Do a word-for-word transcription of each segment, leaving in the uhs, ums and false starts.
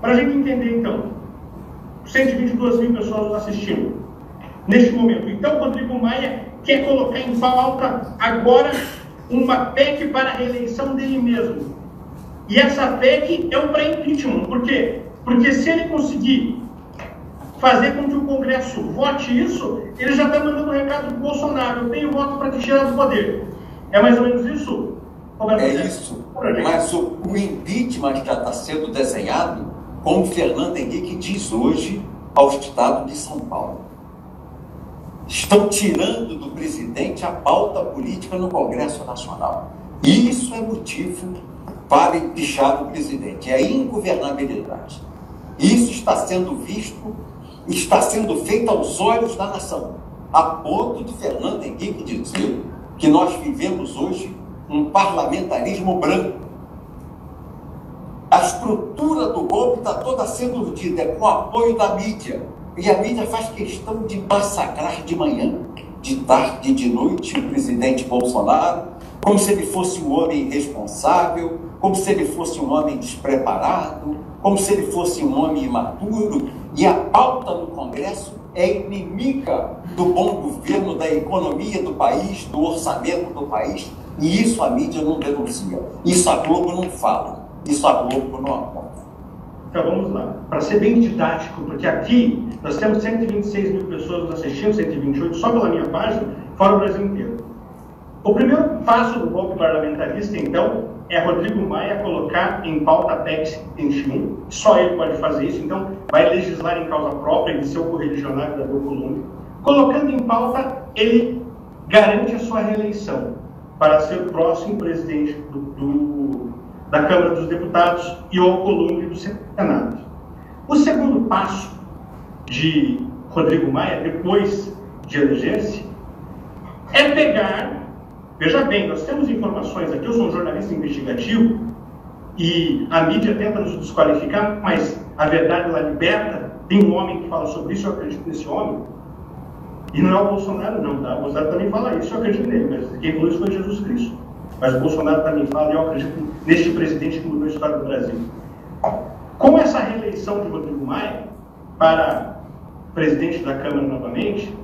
Para a gente entender, então, cento e vinte e duas mil pessoas nos assistindo neste momento. Então, Rodrigo Maia quer colocar em pauta agora uma P E C para a reeleição dele mesmo. E essa P E C é um pré-impeachment. Por quê? Porque se ele conseguir fazer com que o Congresso vote isso, ele já está mandando um recado para o Bolsonaro: eu tenho voto para te tirar do poder. É mais ou menos isso? Roberto? É isso. Mas o, o impeachment já está sendo desenhado, como Fernando Henrique diz hoje, ao Estado de São Paulo. Estão tirando do presidente a pauta política no Congresso Nacional. E isso é motivo para empichar o presidente. É a ingovernabilidade. Isso está sendo visto, está sendo feito aos olhos da nação, a ponto do Fernando Henrique dizer que nós vivemos hoje um parlamentarismo branco. A estrutura do golpe está toda sendo urdida, é com o apoio da mídia. E a mídia faz questão de massacrar de manhã, de tarde, de noite, o presidente Bolsonaro, como se ele fosse um homem irresponsável, como se ele fosse um homem despreparado, como se ele fosse um homem imaturo. E a pauta no Congresso é inimiga do bom governo, da economia do país, do orçamento do país. E isso a mídia não denuncia, isso a Globo não fala, isso a Globo não aponta. Então vamos lá, para ser bem didático, porque aqui nós temos cento e vinte e seis mil pessoas nos assistindo, cento e vinte e oito só pela minha página, fora o Brasil inteiro. O primeiro passo do golpe parlamentarista, então, é Rodrigo Maia colocar em pauta a PEC vinte e um. Só ele pode fazer isso, então vai legislar em causa própria, de seu correligionário da Colômbia. Colocando em pauta, ele garante a sua reeleição para ser o próximo presidente do, do, da Câmara dos Deputados e o Colômbia do Senado. O segundo passo de Rodrigo Maia, depois de eleger-se, é pegar... Veja bem, nós temos informações aqui, eu sou um jornalista investigativo e a mídia tenta nos desqualificar, mas a verdade ela liberta. Tem um homem que fala sobre isso, eu acredito nesse homem. E não é o Bolsonaro não, tá? O Bolsonaro também fala isso, eu acredito nele, mas quem falou isso foi Jesus Cristo. Mas o Bolsonaro também fala e eu acredito neste presidente que mudou a história do Brasil. Com essa reeleição de Rodrigo Maia para presidente da Câmara novamente,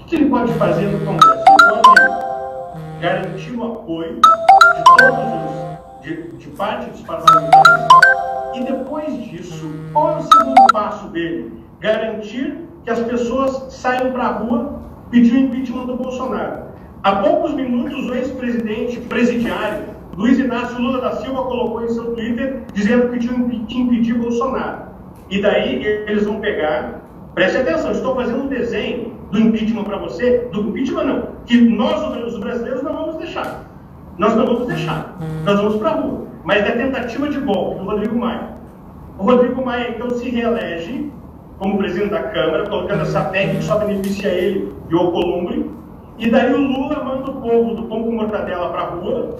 o que ele pode fazer no Congresso? Garantir o apoio de todos os, de, de parte dos parlamentares, e depois disso, qual é o segundo passo dele? Garantir que as pessoas saiam para a rua pedir o impeachment do Bolsonaro. Há poucos minutos, o ex-presidente presidiário Luiz Inácio Lula da Silva colocou em seu Twitter dizendo que tinha que impedir Bolsonaro. E daí eles vão pegar... Preste atenção, estou fazendo um desenho do impeachment para você, do impeachment não, que nós, os brasileiros, não vamos deixar. Nós não vamos deixar, nós vamos para a rua. Mas é tentativa de golpe do Rodrigo Maia. O Rodrigo Maia, então, se reelege como presidente da Câmara, colocando essa P E C que só beneficia ele e o Alcolumbre. E daí o Lula manda o povo do pão com mortadela para a rua,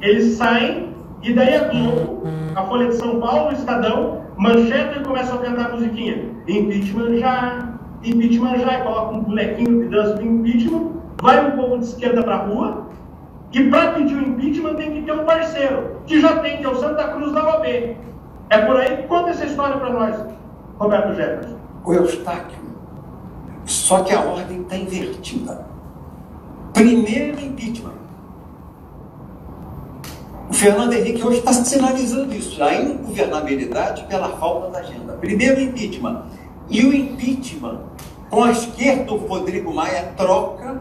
eles saem, e daí a Globo, a Folha de São Paulo, o Estadão, Mancheta, e começam a cantar a musiquinha. Impeachment já... Impeachment já, e coloca um bonequinho de dança do impeachment, vai um povo de esquerda para a rua, e para pedir o impeachment tem que ter um parceiro, que já tem, que é o Santa Cruz da O A B. É por aí. Conta essa história para nós, Roberto Jefferson. O Eustáquio, só que a ordem está invertida. Primeiro impeachment. O Fernando Henrique hoje está sinalizando isso, a ingovernabilidade pela falta da agenda. Primeiro impeachment. E o impeachment, com a esquerda, o Rodrigo Maia troca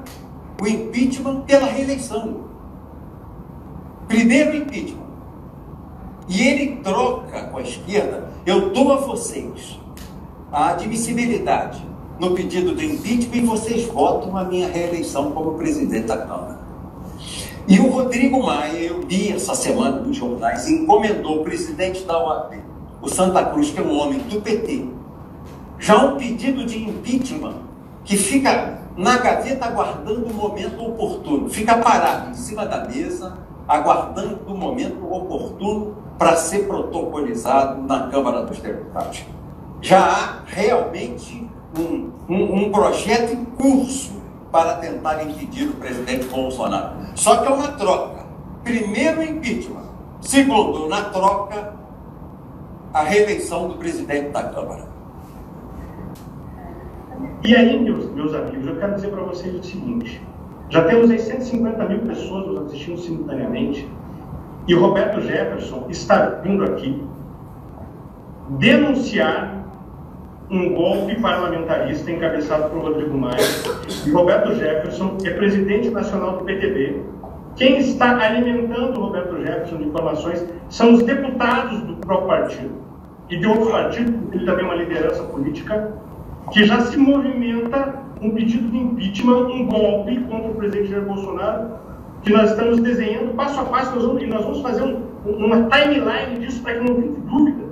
o impeachment pela reeleição. Primeiro impeachment. E ele troca com a esquerda: eu dou a vocês a admissibilidade no pedido do impeachment e vocês votam a minha reeleição como presidente da Câmara. E o Rodrigo Maia, eu li essa semana nos jornais, encomendou o presidente da O A B, o Santa Cruz, que é um homem do P T, já um pedido de impeachment que fica na gaveta aguardando o momento oportuno, fica parado em cima da mesa, aguardando o momento oportuno para ser protocolizado na Câmara dos Deputados. Já há realmente um, um, um projeto em curso para tentar impedir o presidente Bolsonaro. Só que é uma troca. Primeiro, impeachment. Segundo, na troca, a reeleição do presidente da Câmara. E aí, meus, meus amigos, eu quero dizer para vocês o seguinte. Já temos aí cento e cinquenta mil pessoas nos assistindo simultaneamente e Roberto Jefferson está vindo aqui denunciar um golpe parlamentarista encabeçado por Rodrigo Maia. E Roberto Jefferson é presidente nacional do P T B. Quem está alimentando o Roberto Jefferson de informações são os deputados do próprio partido e de outro partido, porque ele também é uma liderança política, que já se movimenta um pedido de impeachment, um golpe contra o presidente Jair Bolsonaro, que nós estamos desenhando passo a passo, nós vamos, e nós vamos fazer um, uma timeline disso para que não fique dúvida.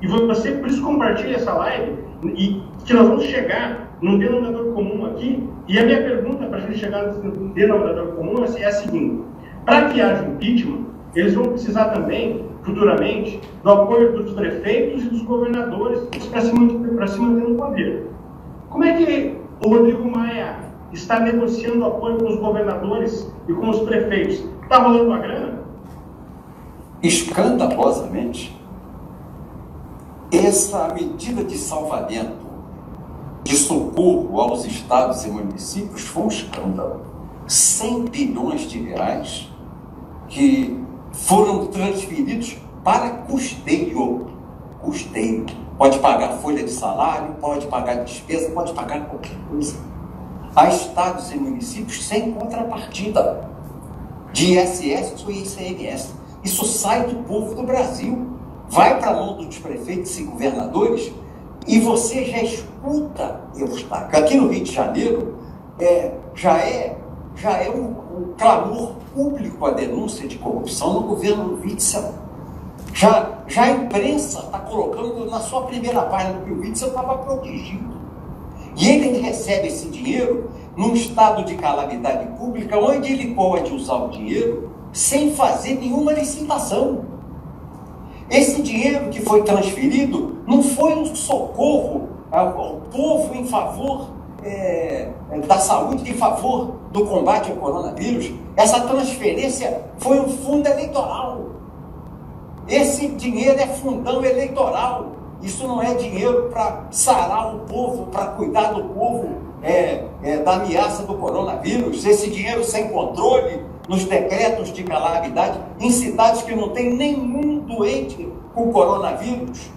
E você, por isso, compartilha essa live, e que nós vamos chegar num denominador comum aqui. E a minha pergunta para a gente chegar no denominador comum é a seguinte: para que haja impeachment, eles vão precisar também, futuramente, do apoio dos prefeitos e dos governadores para se manter, para se manter no poder. Como é que o Rodrigo Maia está negociando apoio com os governadores e com os prefeitos? Está rolando uma grana? Escandalosamente, essa medida de salvamento, de socorro aos estados e municípios, foi um escândalo. cem bilhões de reais que foram transferidos para custeio. Custeio. Pode pagar folha de salário, pode pagar despesa, pode pagar qualquer coisa. A estados e municípios sem contrapartida de I S S ou I C M S. Isso sai do povo do Brasil. Vai para a mão dos prefeitos e governadores e você já escuta, Eustáquio, aqui no Rio de Janeiro, é, já é, já é um, um clamor público a denúncia de corrupção no governo Witzel. Já, já a imprensa está colocando na sua primeira página que o Witzel estava protegido. E ele recebe esse dinheiro num estado de calamidade pública, onde ele pode usar o dinheiro sem fazer nenhuma licitação. Esse dinheiro que foi transferido não foi um socorro ao povo em favor é, da saúde, em favor do combate ao coronavírus. Essa transferência foi um fundo eleitoral. Esse dinheiro é fundão eleitoral. Isso não é dinheiro para sarar o povo, para cuidar do povo é, é, da ameaça do coronavírus. Esse dinheiro sem controle nos decretos de calamidade, em cidades que não tem nenhum doente com coronavírus.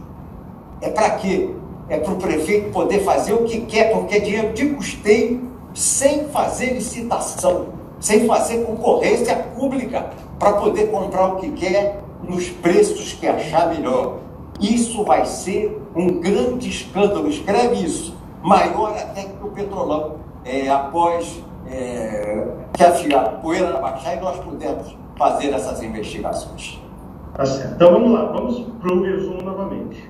É para quê? É para o prefeito poder fazer o que quer, porque é dinheiro de custeio, sem fazer licitação, sem fazer concorrência pública, para poder comprar o que quer, nos preços que achar melhor. Isso vai ser um grande escândalo, escreve isso, maior até que o Petrolão, é, após... É, que afiar a poeira na baixar e nós podemos fazer essas investigações. Tá certo. Então vamos lá, vamos para o resumo novamente.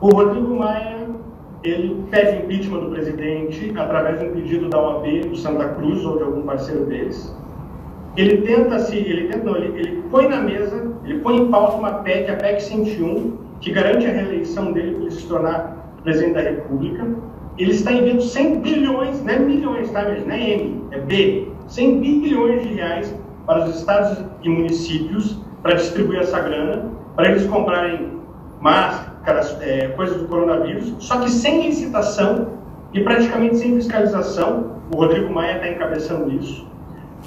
O Rodrigo Maia, ele pede impeachment do presidente através de um pedido da O A B, do Santa Cruz ou de algum parceiro deles. Ele tenta se, ele tenta, não, ele, ele põe na mesa, ele põe em pauta uma P E C, a P E C cento e um, que garante a reeleição dele para ele se tornar presidente da República. Ele está enviando cem bilhões, não é milhões, tá, não é M, é B, cem bilhões de reais para os estados e municípios para distribuir essa grana, para eles comprarem máscaras, é, coisas do coronavírus, só que sem licitação e praticamente sem fiscalização. O Rodrigo Maia está encabeçando isso.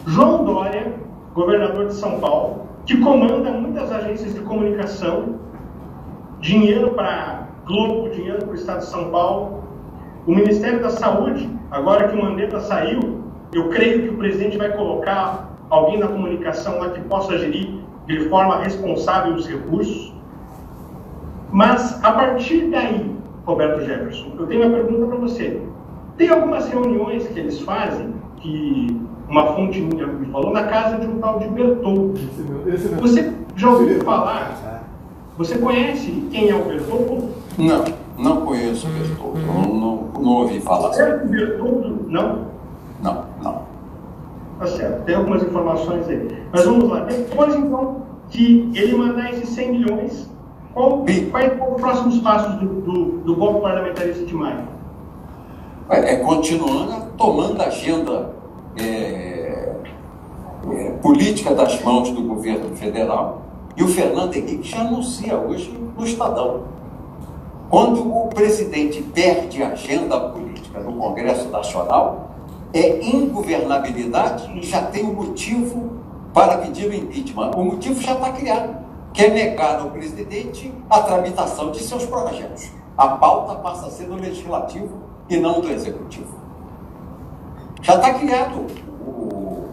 João Dória, governador de São Paulo, que comanda muitas agências de comunicação, dinheiro para Globo, dinheiro para o Estado de São Paulo. O Ministério da Saúde, agora que o Mandetta saiu, eu creio que o presidente vai colocar alguém na comunicação lá que possa gerir de forma responsável os recursos. Mas, a partir daí, Roberto Jefferson, eu tenho uma pergunta para você. Tem algumas reuniões que eles fazem, que uma fonte minha me falou, na casa de um tal de Bertoldo. Você já ouviu falar? Você conhece quem é o Bertoldo? Não, não conheço o Bertoldo, não, não, não ouvi falar. Certo, Bertoldo? Não? Não, não. Tá certo, tem algumas informações aí. Mas vamos lá, depois então que ele mandar esses cem milhões, qual, quais são os próximos passos do, do, do golpe parlamentarista de Maia? É, é continuando, tomando a agenda é, é, política das mãos do governo federal E o Fernando Henrique já anuncia hoje no Estadão. Quando o presidente perde a agenda política no Congresso Nacional, é ingovernabilidade e já tem o motivo para pedir o impeachment. O motivo já está criado, que é negar ao presidente a tramitação de seus projetos. A pauta passa a ser do legislativo e não do executivo. Já está criado o,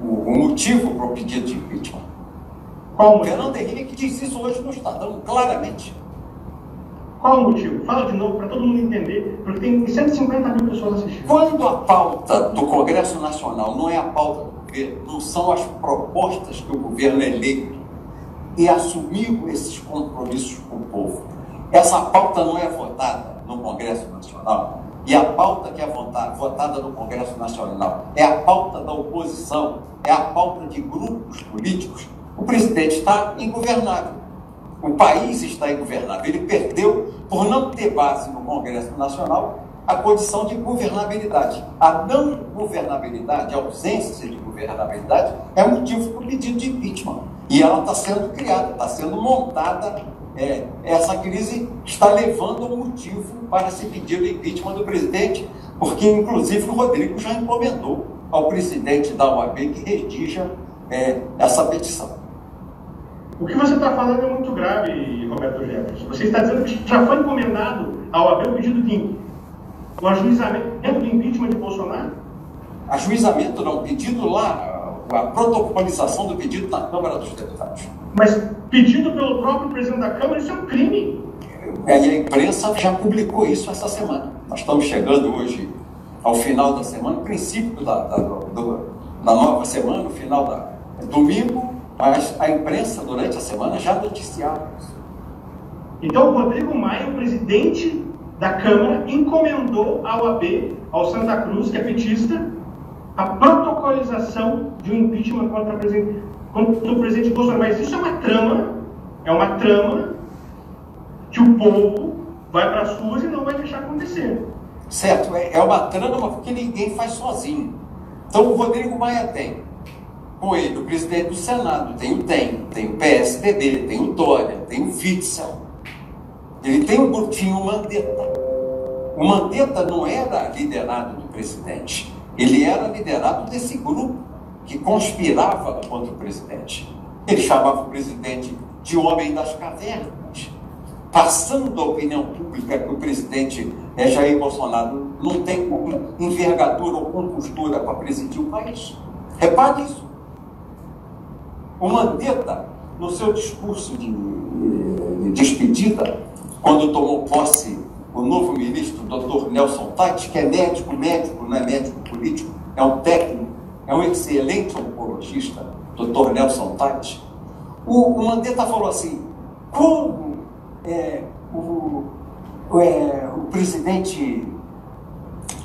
o, o motivo para o pedido de impeachment. Qual o Fernando Henrique diz isso hoje no Estadão, claramente. Qual o motivo? Fala de novo para todo mundo entender, porque tem cento e cinquenta mil pessoas assistindo. Quando a pauta do Congresso Nacional não é a pauta do governo, não são as propostas que o governo eleito e assumiu esses compromissos com o povo. Essa pauta não é votada no Congresso Nacional. E a pauta que é votada, votada no Congresso Nacional é a pauta da oposição, é a pauta de grupos políticos. O presidente está ingovernável. O país está ingovernável. Ele perdeu, por não ter base no Congresso Nacional, a condição de governabilidade. A não governabilidade, a ausência de governabilidade, é motivo para o pedido de impeachment. E ela está sendo criada, está sendo montada. É, essa crise está levando ao motivo para se pedir o impeachment do presidente, porque, inclusive, o Rodrigo já encomendou ao presidente da O A B que redija é, essa petição. O que você está falando é muito grave, Roberto Jefferson. Você está dizendo que já foi encomendado à O A B o pedido de o ajuizamento do impeachment de Bolsonaro? Ajuizamento não, pedido lá... a protocolização do pedido na Câmara dos Deputados. Mas pedido pelo próprio presidente da Câmara, isso é um crime. E a imprensa já publicou isso essa semana. Nós estamos chegando hoje ao final da semana, princípio da, da, do, da nova semana, no final da domingo, mas a imprensa durante a semana já noticiava isso. Então o Rodrigo Maia, o presidente da Câmara, encomendou à O A B, ao Santa Cruz, que é petista, a protocolização de um impeachment contra o presidente, contra o presidente Bolsonaro. Mas isso é uma trama, é uma trama que o povo vai para as ruas e não vai deixar acontecer. Certo, é uma trama porque ninguém faz sozinho. Então o Rodrigo Maia tem, com ele, o presidente do Senado, tem o D E M, tem o P S D B, tem o Dória, tem o Witzel. Ele tem um curtinho, o Mandetta. O Mandetta não era liderado do presidente. Ele era liderado desse grupo que conspirava contra o presidente. Ele chamava o presidente de homem das cavernas, passando a opinião pública que o presidente é Jair Bolsonaro não tem envergadura ou compostura para presidir o país. Repare isso. O Mandetta, no seu discurso de despedida, quando tomou posse o novo ministro, o doutor Nelson Tati, que é médico, médico, não é médico político, é um técnico, é um excelente oncologista, doutor Nelson Tati, o, o Mandetta falou assim, como é, o, é, o presidente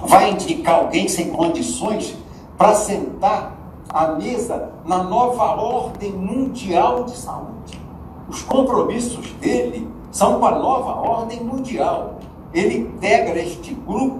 vai indicar alguém sem condições para sentar à mesa na nova ordem mundial de saúde? Os compromissos dele são com a nova ordem mundial. Ele integra este grupo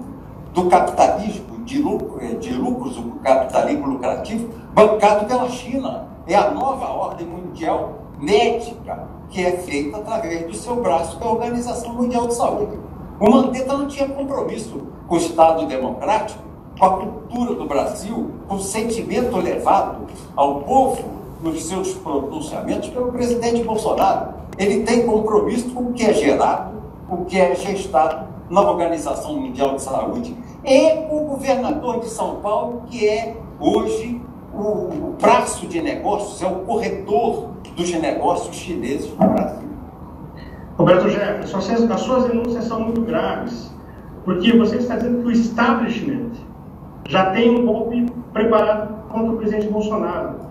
do capitalismo, de, lucro, de lucros, o capitalismo lucrativo, bancado pela China. É a nova ordem mundial médica, que é feita através do seu braço, que é a Organização Mundial de Saúde. O Mandetta não tinha compromisso com o Estado democrático, com a cultura do Brasil, com o sentimento levado ao povo nos seus pronunciamentos pelo presidente Bolsonaro. Ele tem compromisso com o que é gerado, o que é gestado na Organização Mundial de Saúde, é o governador de São Paulo, que é hoje o braço de negócios, é o corretor dos negócios chineses no Brasil. Roberto Jefferson, as suas denúncias são muito graves, porque você está dizendo que o establishment já tem um golpe preparado contra o presidente Bolsonaro.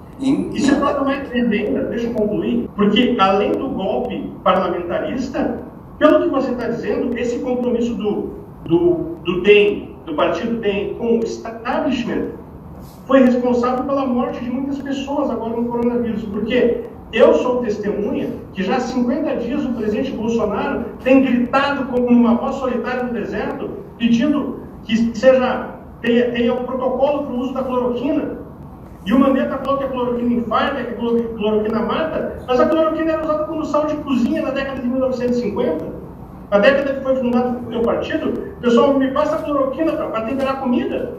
Isso agora não é tremenda, deixa eu concluir, porque além do golpe parlamentarista, pelo que você está dizendo, esse compromisso do, do, do D E M, do partido D E M com o establishment, foi responsável pela morte de muitas pessoas agora no coronavírus. Porque eu sou testemunha que já há cinquenta dias o presidente Bolsonaro tem gritado como uma voz solitária no deserto, pedindo que seja, tenha, tenha um protocolo para o uso da cloroquina. E o Mandetta falou que a cloroquina infarta, que a cloroquina mata, mas a cloroquina era usada como sal de cozinha na década de mil novecentos e cinquenta. Na década que foi fundado o meu partido, o pessoal me passa a cloroquina para temperar comida.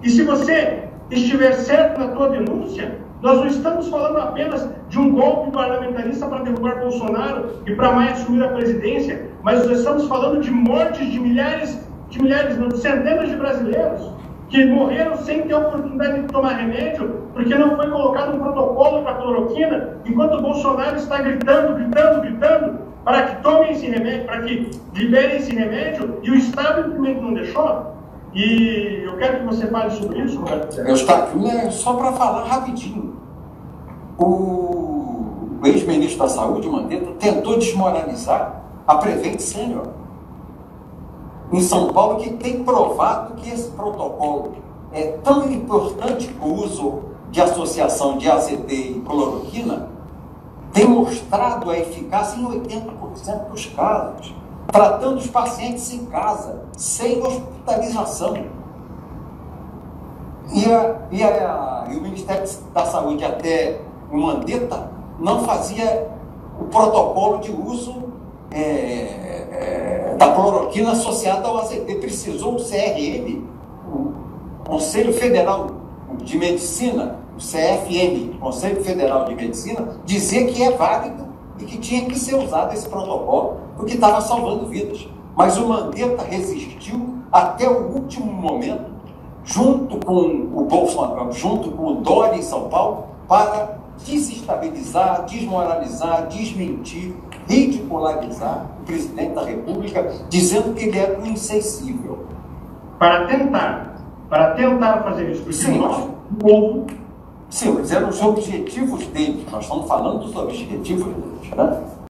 E se você estiver certo na tua denúncia, nós não estamos falando apenas de um golpe parlamentarista para derrubar Bolsonaro e para Maia assumir a presidência, mas nós estamos falando de mortes de milhares, de milhares, não, de centenas de brasileiros que morreram sem ter a oportunidade de tomar remédio porque não foi colocado um protocolo para a cloroquina, enquanto o Bolsonaro está gritando, gritando, gritando para que tomem esse remédio, para que liberem esse remédio, e o Estado simplesmente não deixou. E eu quero que você fale sobre isso, Roberto. Eu estou é só para falar rapidinho. O, o ex-ministro da Saúde, Mandetta, tentou desmoralizar a Prevent Senior em São Paulo, que tem provado que esse protocolo é tão importante para o uso de associação de A C T e cloroquina, tem mostrado a eficácia em oitenta por cento dos casos, tratando os pacientes em casa, sem hospitalização. E, a, e, a, e o Ministério da Saúde, até o Mandetta, não fazia o protocolo de uso é, é, da cloroquina associada ao A C T. Precisou o C R M, o Conselho Federal de Medicina, o C F M, Conselho Federal de Medicina, dizer que é válido e que tinha que ser usado esse protocolo, porque estava salvando vidas. Mas o Mandetta resistiu até o último momento, junto com o Bolsonaro, junto com o Dória em São Paulo, para desestabilizar, desmoralizar, desmentir, ridicularizar o presidente da República, dizendo que ele era um insensível. Para tentar, para tentar fazer isso, porque sim, nós, o povo... Sim, mas eram os objetivos deles, nós estamos falando dos objetivos deles, né?